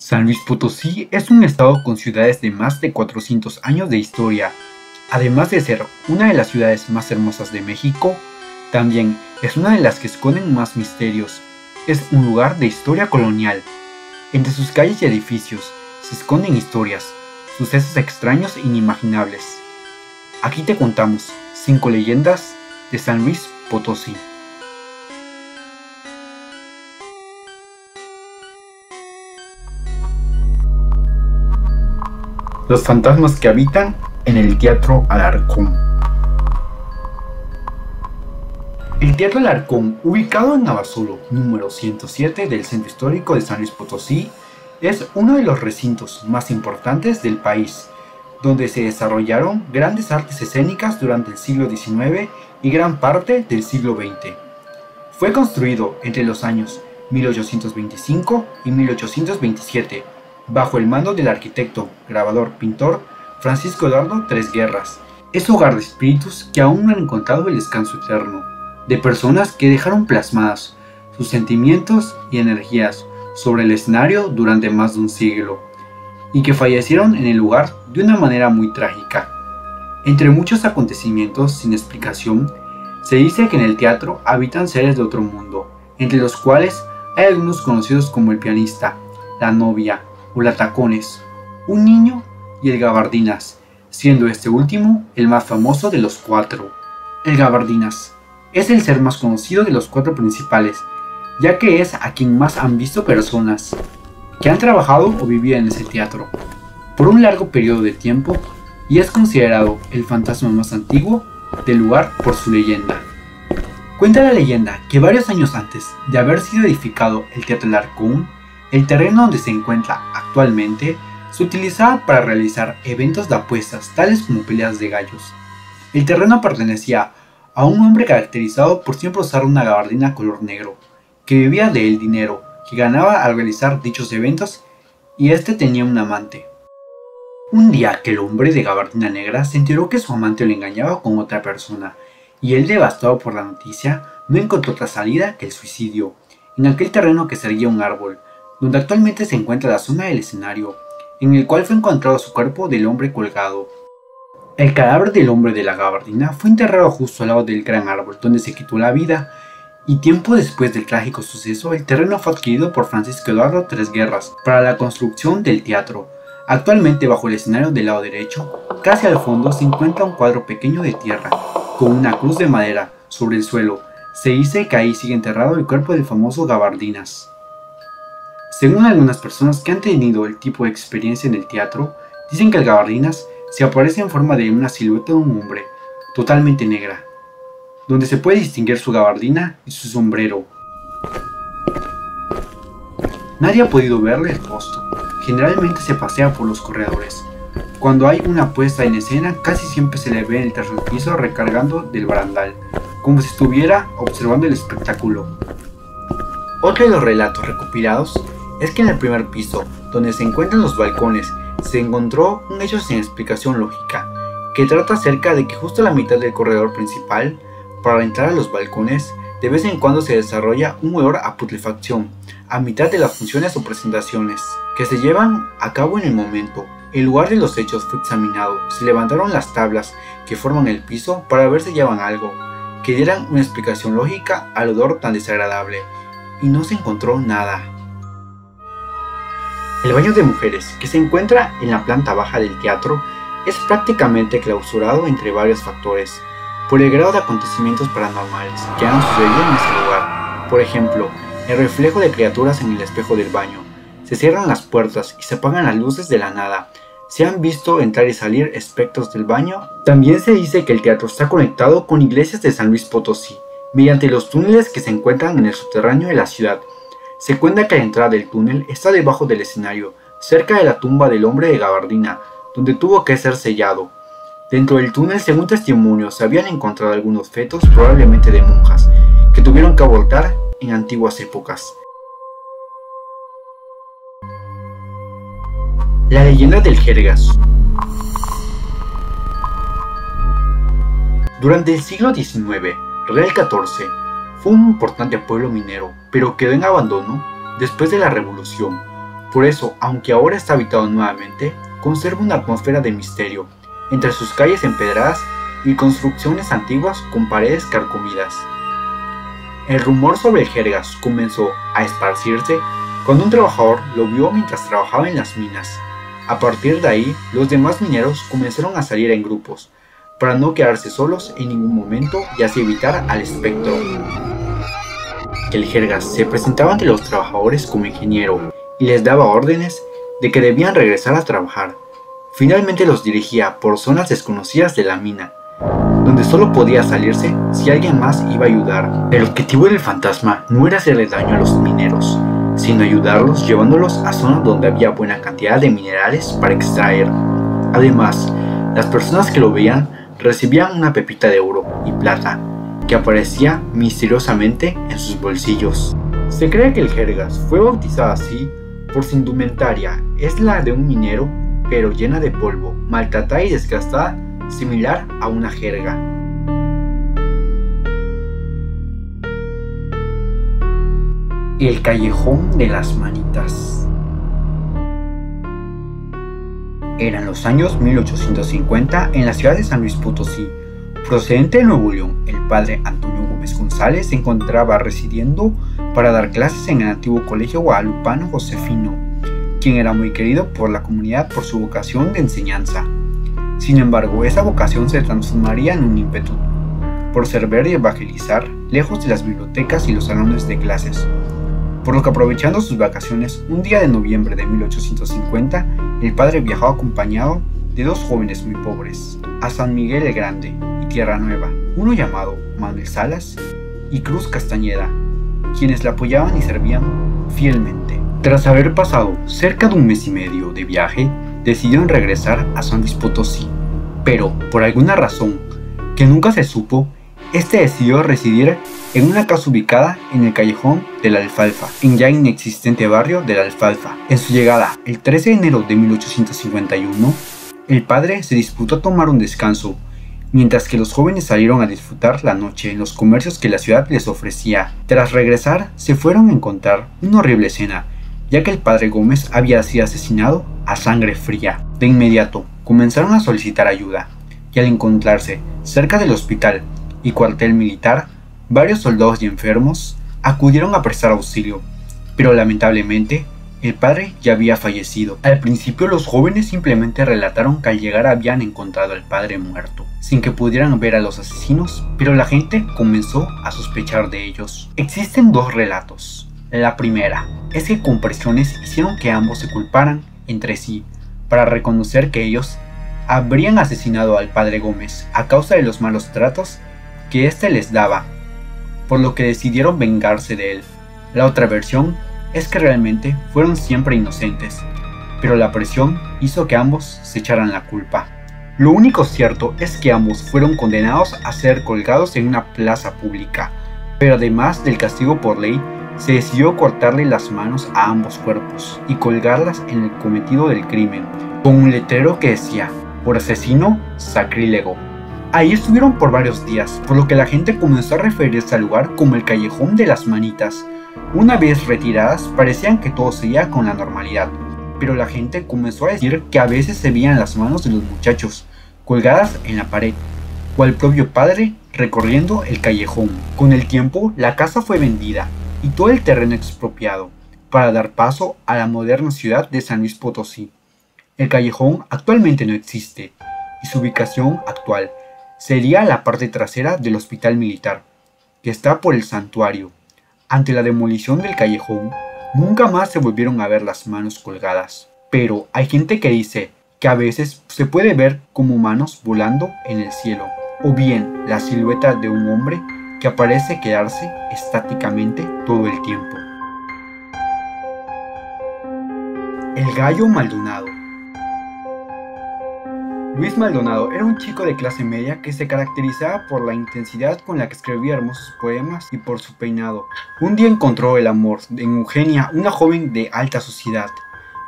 San Luis Potosí es un estado con ciudades de más de 400 años de historia. Además de ser una de las ciudades más hermosas de México, también es una de las que esconden más misterios. Es un lugar de historia colonial. Entre sus calles y edificios se esconden historias, sucesos extraños e inimaginables. Aquí te contamos 5 leyendas de San Luis Potosí. Los fantasmas que habitan en el Teatro Alarcón. El Teatro Alarcón, ubicado en Abasolo, número 107 del Centro Histórico de San Luis Potosí, es uno de los recintos más importantes del país, donde se desarrollaron grandes artes escénicas durante el siglo XIX y gran parte del siglo XX. Fue construido entre los años 1825 y 1827, bajo el mando del arquitecto, grabador, pintor, Francisco Eduardo Tres Guerras. Es hogar de espíritus que aún no han encontrado el descanso eterno, de personas que dejaron plasmadas sus sentimientos y energías sobre el escenario durante más de un siglo, y que fallecieron en el lugar de una manera muy trágica. Entre muchos acontecimientos sin explicación, se dice que en el teatro habitan seres de otro mundo, entre los cuales hay algunos conocidos como el pianista, la novia o la tacones, un niño y el gabardinas, siendo este último el más famoso de los 4. El gabardinas es el ser más conocido de los 4 principales, ya que es a quien más han visto personas que han trabajado o vivido en ese teatro por un largo periodo de tiempo, y es considerado el fantasma más antiguo del lugar por su leyenda. Cuenta la leyenda que varios años antes de haber sido edificado el Teatro Alarcón, el terreno donde se encuentra actualmente se utilizaba para realizar eventos de apuestas tales como peleas de gallos. El terreno pertenecía a un hombre caracterizado por siempre usar una gabardina color negro, que vivía del dinero que ganaba al realizar dichos eventos, y este tenía un amante. Un día que el hombre de gabardina negra se enteró que su amante lo engañaba con otra persona, y él, devastado por la noticia, no encontró otra salida que el suicidio, en aquel terreno que se erguía un árbol, donde actualmente se encuentra la zona del escenario, en el cual fue encontrado su cuerpo del hombre colgado. El cadáver del hombre de la gabardina fue enterrado justo al lado del gran árbol donde se quitó la vida, y tiempo después del trágico suceso el terreno fue adquirido por Francisco Eduardo Tres Guerras para la construcción del teatro. Actualmente, bajo el escenario del lado derecho, casi al fondo, se encuentra un cuadro pequeño de tierra con una cruz de madera sobre el suelo. Se dice que ahí sigue enterrado el cuerpo del famoso gabardinas. Según algunas personas que han tenido el tipo de experiencia en el teatro, dicen que el gabardinas se aparece en forma de una silueta de un hombre, totalmente negra, donde se puede distinguir su gabardina y su sombrero. Nadie ha podido verle el rostro, generalmente se pasea por los corredores. Cuando hay una puesta en escena, casi siempre se le ve en el tercer piso recargando del barandal, como si estuviera observando el espectáculo. Otro de los relatos recopilados es que en el primer piso, donde se encuentran los balcones, se encontró un hecho sin explicación lógica, que trata acerca de que justo a la mitad del corredor principal, para entrar a los balcones, de vez en cuando se desarrolla un olor a putrefacción, a mitad de las funciones o presentaciones que se llevan a cabo en el momento. El lugar de los hechos fue examinado, se levantaron las tablas que forman el piso para ver si hallaban algo que dieran una explicación lógica al olor tan desagradable, y no se encontró nada. El baño de mujeres, que se encuentra en la planta baja del teatro, es prácticamente clausurado entre varios factores, por el grado de acontecimientos paranormales que han sucedido en ese lugar. Por ejemplo, el reflejo de criaturas en el espejo del baño. Se cierran las puertas y se apagan las luces de la nada. Se han visto entrar y salir espectros del baño. También se dice que el teatro está conectado con iglesias de San Luis Potosí, mediante los túneles que se encuentran en el subterráneo de la ciudad. Se cuenta que la entrada del túnel está debajo del escenario, cerca de la tumba del hombre de gabardina, donde tuvo que ser sellado. Dentro del túnel, según testimonios, se habían encontrado algunos fetos, probablemente de monjas, que tuvieron que abortar en antiguas épocas. La leyenda del Jergas. Durante el siglo XIX, Real Catorce fue un importante pueblo minero, pero quedó en abandono después de la Revolución, Por eso, aunque ahora está habitado nuevamente, conserva una atmósfera de misterio, entre sus calles empedradas y construcciones antiguas con paredes carcomidas. El rumor sobre el Jergas comenzó a esparcirse cuando un trabajador lo vio mientras trabajaba en las minas. A partir de ahí, los demás mineros comenzaron a salir en grupos, para no quedarse solos en ningún momento y así evitar al espectro. El Jergas se presentaba ante los trabajadores como ingeniero y les daba órdenes de que debían regresar a trabajar. Finalmente los dirigía por zonas desconocidas de la mina, donde solo podía salirse si alguien más iba a ayudar. El objetivo del fantasma no era hacerle daño a los mineros, sino ayudarlos llevándolos a zonas donde había buena cantidad de minerales para extraer. Además, las personas que lo veían recibían una pepita de oro y plata que aparecía misteriosamente en sus bolsillos. Se cree que el Jergas fue bautizado así por su indumentaria, es la de un minero, pero llena de polvo, maltratada y desgastada, similar a una jerga. El Callejón de las Manitas. Eran los años 1850 en la ciudad de San Luis Potosí. Procedente de Nuevo León, el padre Antonio Gómez González se encontraba residiendo para dar clases en el antiguo colegio guadalupano Josefino, quien era muy querido por la comunidad por su vocación de enseñanza. Sin embargo, esa vocación se transformaría en un ímpetu por servir y evangelizar lejos de las bibliotecas y los salones de clases, por lo que aprovechando sus vacaciones, un día de noviembre de 1850, el padre viajó acompañado de dos jóvenes muy pobres, a San Miguel el Grande y Tierra Nueva, uno llamado Manuel Salas y Cruz Castañeda, quienes le apoyaban y servían fielmente. Tras haber pasado cerca de un mes y medio de viaje, decidieron regresar a San Luis Potosí, pero por alguna razón que nunca se supo, este decidió residir en una casa ubicada en el Callejón de la Alfalfa, en ya inexistente barrio de la Alfalfa. En su llegada, el 13 de enero de 1851, el padre se disputó a tomar un descanso, mientras que los jóvenes salieron a disfrutar la noche en los comercios que la ciudad les ofrecía. Tras regresar, se fueron a encontrar una horrible escena, ya que el padre Gómez había sido asesinado a sangre fría. De inmediato, comenzaron a solicitar ayuda, y al encontrarse cerca del hospital y cuartel militar, varios soldados y enfermos acudieron a prestar auxilio, pero lamentablemente, el padre ya había fallecido. Al principio los jóvenes simplemente relataron que al llegar habían encontrado al padre muerto, sin que pudieran ver a los asesinos, pero la gente comenzó a sospechar de ellos. Existen dos relatos. La primera es que con presiones hicieron que ambos se culparan entre sí, para reconocer que ellos habrían asesinado al padre Gómez a causa de los malos tratos que éste les daba, por lo que decidieron vengarse de él. La otra versión es que realmente fueron siempre inocentes, pero la presión hizo que ambos se echaran la culpa. Lo único cierto es que ambos fueron condenados a ser colgados en una plaza pública, pero además del castigo por ley, se decidió cortarle las manos a ambos cuerpos y colgarlas en el cometido del crimen, con un letrero que decía, por asesino, sacrílego. Ahí estuvieron por varios días, por lo que la gente comenzó a referirse al lugar como el Callejón de las Manitas. Una vez retiradas, parecían que todo seguía con la normalidad, pero la gente comenzó a decir que a veces se veían las manos de los muchachos colgadas en la pared, o al propio padre recorriendo el callejón. Con el tiempo, la casa fue vendida y todo el terreno expropiado, para dar paso a la moderna ciudad de San Luis Potosí. El callejón actualmente no existe, y su ubicación actual sería la parte trasera del hospital militar, que está por el santuario. Ante la demolición del callejón, nunca más se volvieron a ver las manos colgadas, pero hay gente que dice que a veces se puede ver como manos volando en el cielo, o bien la silueta de un hombre que aparece quedarse estáticamente todo el tiempo. El Gallo Maldonado. Luis Maldonado era un chico de clase media que se caracterizaba por la intensidad con la que escribía hermosos poemas y por su peinado. Un día encontró el amor en Eugenia, una joven de alta sociedad,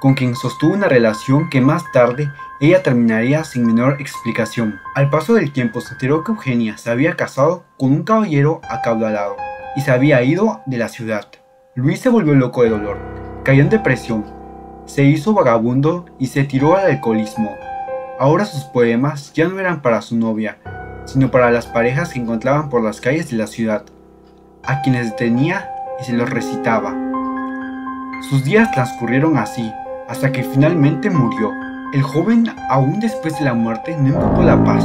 con quien sostuvo una relación que más tarde ella terminaría sin menor explicación. Al paso del tiempo se enteró que Eugenia se había casado con un caballero acaudalado y se había ido de la ciudad. Luis se volvió loco de dolor, cayó en depresión Se hizo vagabundo y se tiró al alcoholismo. Ahora sus poemas ya no eran para su novia, sino para las parejas que encontraban por las calles de la ciudad, a quienes detenía y se los recitaba. Sus días transcurrieron así, hasta que finalmente murió. El joven, aún después de la muerte, no encontró la paz,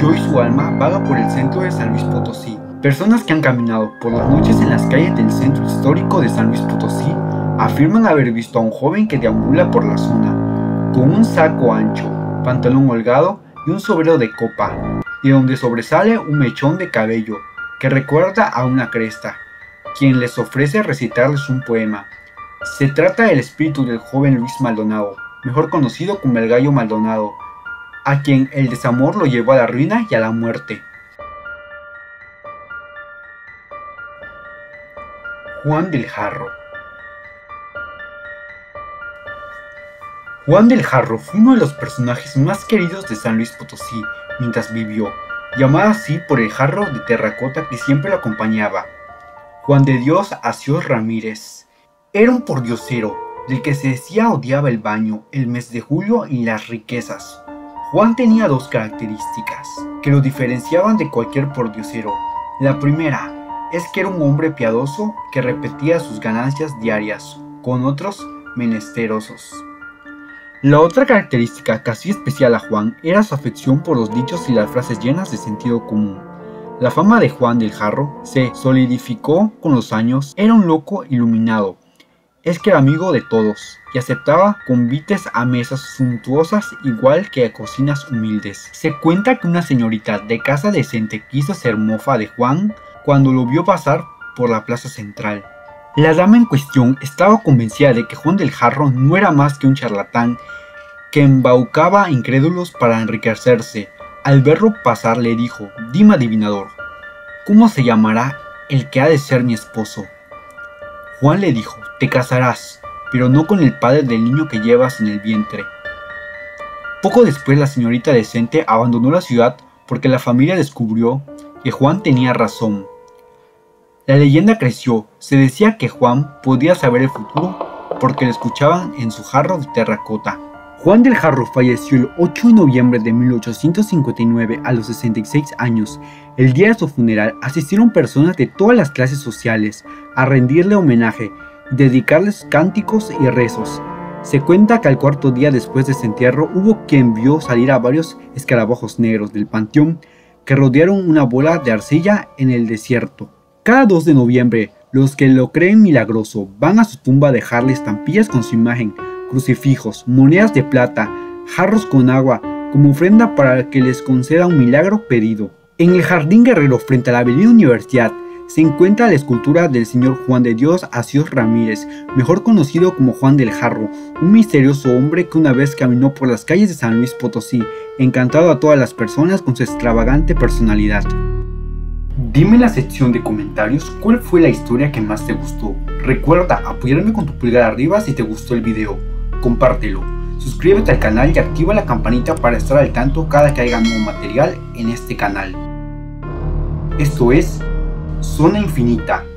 y hoy su alma vaga por el centro de San Luis Potosí. Personas que han caminado por las noches en las calles del centro histórico de San Luis Potosí afirman haber visto a un joven que deambula por la zona, con un saco ancho, pantalón holgado y un sombrero de copa, de donde sobresale un mechón de cabello que recuerda a una cresta, quien les ofrece recitarles un poema. Se trata del espíritu del joven Luis Maldonado, mejor conocido como el Gallo Maldonado, a quien el desamor lo llevó a la ruina y a la muerte. Juan del Jarro. Juan del Jarro fue uno de los personajes más queridos de San Luis Potosí mientras vivió, llamado así por el jarro de terracota que siempre lo acompañaba. Juan de Dios Asios Ramírez era un pordiosero del que se decía odiaba el baño, el mes de julio y las riquezas. Juan tenía dos características que lo diferenciaban de cualquier pordiosero. La primera es que era un hombre piadoso que repetía sus ganancias diarias con otros menesterosos. La otra característica casi especial a Juan era su afección por los dichos y las frases llenas de sentido común. La fama de Juan del Jarro se solidificó con los años. Era un loco iluminado, es que era amigo de todos y aceptaba convites a mesas suntuosas igual que a cocinas humildes. Se cuenta que una señorita de casa decente quiso ser mofa de Juan cuando lo vio pasar por la plaza central. La dama en cuestión estaba convencida de que Juan del Jarro no era más que un charlatán que embaucaba incrédulos para enriquecerse. Al verlo pasar le dijo: «Dime, adivinador, ¿cómo se llamará el que ha de ser mi esposo?». Juan le dijo: «Te casarás, pero no con el padre del niño que llevas en el vientre». Poco después la señorita decente abandonó la ciudad porque la familia descubrió que Juan tenía razón. La leyenda creció, se decía que Juan podía saber el futuro porque lo escuchaban en su jarro de terracota. Juan del Jarro falleció el 8 de noviembre de 1859 a los 66 años. El día de su funeral asistieron personas de todas las clases sociales a rendirle homenaje y dedicarles cánticos y rezos. Se cuenta que al cuarto día después de su entierro hubo quien vio salir a varios escarabajos negros del panteón que rodearon una bola de arcilla en el desierto. Cada 2 de noviembre, los que lo creen milagroso van a su tumba a dejarle estampillas con su imagen, crucifijos, monedas de plata, jarros con agua, como ofrenda para que les conceda un milagro pedido. En el Jardín Guerrero, frente a la Avenida Universidad, se encuentra la escultura del señor Juan de Dios Asios Ramírez, mejor conocido como Juan del Jarro, un misterioso hombre que una vez caminó por las calles de San Luis Potosí, encantando a todas las personas con su extravagante personalidad. Dime en la sección de comentarios cuál fue la historia que más te gustó. Recuerda apoyarme con tu pulgar arriba si te gustó el video, compártelo, suscríbete al canal y activa la campanita para estar al tanto cada que haya nuevo material en este canal. Esto es Zona Infinita.